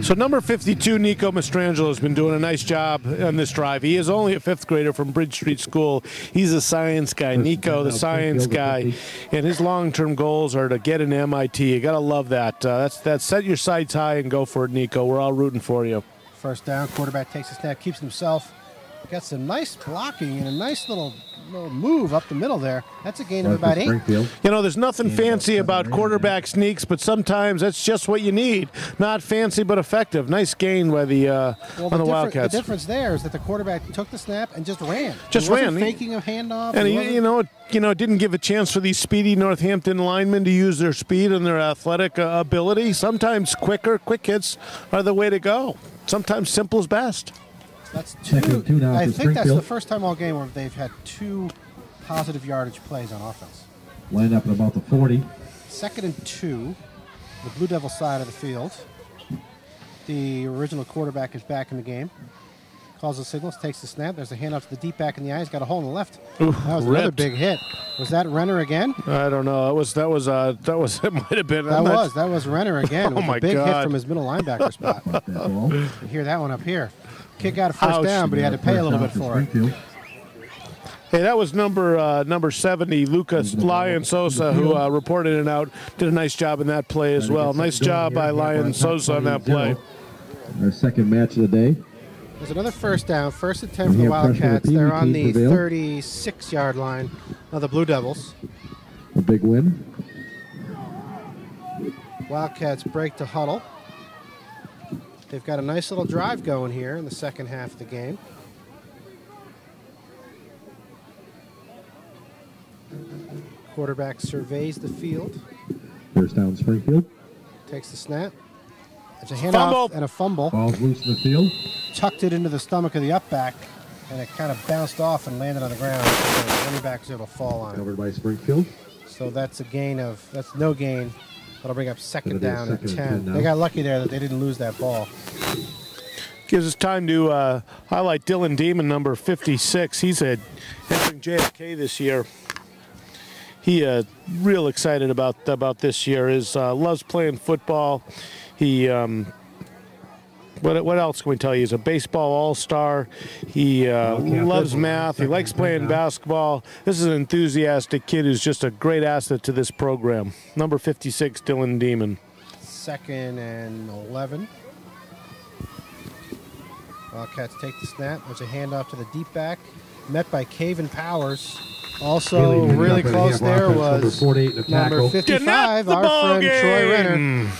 So number fifty-two, Nico Mastrangelo, has been doing a nice job on this drive. He is only a fifth grader from Bridge Street School. He's a science guy. Nico, the science guy, and his long-term goals are to get an M I T. You got to love that. Uh, that's that. Set your sights high and go for it, Nico. We're all rooting for you. First down, quarterback takes a snap, keeps himself. Got some nice blocking and a nice little, little move up the middle there. That's a gain of about eight. You know, there's nothing fancy about quarterback sneaks, but sometimes that's just what you need. Not fancy, but effective. Nice gain by the, uh, well, on the, the Wildcats. The difference there is that the quarterback took the snap and just ran. Just he wasn't ran. Faking a handoff. And, he, you know, it you know, didn't give a chance for these speedy Northampton linemen to use their speed and their athletic uh, ability. Sometimes quicker, quick hits are the way to go. Sometimes simple is best. That's two. two now I think that's the first time all game where they've had two positive yardage plays on offense. Lined up at about the forty. Second and two, the Blue Devil side of the field. The original quarterback is back in the game. Calls the signals, takes the snap. There's a handoff to the deep back in the eye. He's got a hole in the left. Ooh, that was ripped. Another big hit. Was that Renner again? I don't know. That was that was uh that was it might have been. That I'm was not... that was Renner again. Oh, it was my a big God. Hit from his middle linebacker spot. You can hear that one up here. Kick out a first Ouch. Down, but he had to pay a little bit for it. Hey, that was number uh, number seventy, Lucas Lion Sosa, who uh, reported it out. Did a nice job in that play as well. Nice job by Lion Sosa on that play. Our second match of the day. There's another first down, first and ten for the Wildcats. They're on the thirty-six-yard line of the Blue Devils. A big win. Wildcats break the huddle. They've got a nice little drive going here in the second half of the game. Quarterback surveys the field. First down, Springfield. Takes the snap. It's a handoff and a fumble. Ball's loose in the field. Tucked it into the stomach of the upback, and it kind of bounced off and landed on the ground. So the running back was able to fall on it. Covered by Springfield. So that's a gain of, that's no gain. That'll bring up second down at ten. They got lucky there that they didn't lose that ball. Gives us time to uh, highlight Dylan Demon, number fifty-six. He's a, entering J F K this year. He uh, real excited about about this year. Is uh, loves playing football. He. Um, What, what else can we tell you? He's a baseball all-star. He uh, loves math. He likes playing basketball. This is an enthusiastic kid who's just a great asset to this program. Number fifty-six, Dylan Demon. Second and eleven. Wildcats take the snap. There's a handoff to the deep back. Met by Caven Powers. Also really close there was number fifty-five, our friend Troy Renner.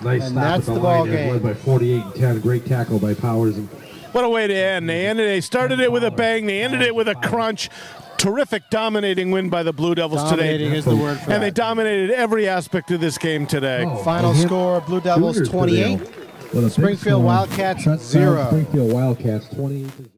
Nice and that's the, the ball game. Led by forty-eight ten. Great tackle by Powers. What a way to end. They ended. They started it with a bang. They ended it with a crunch. Terrific, dominating win by the Blue Devils dominating today. Dominating is the word for and that. And they dominated every aspect of this game today. Oh, Final score: Blue Devils twenty-eight, Springfield Wildcats zero. Springfield Wildcats twenty-eight.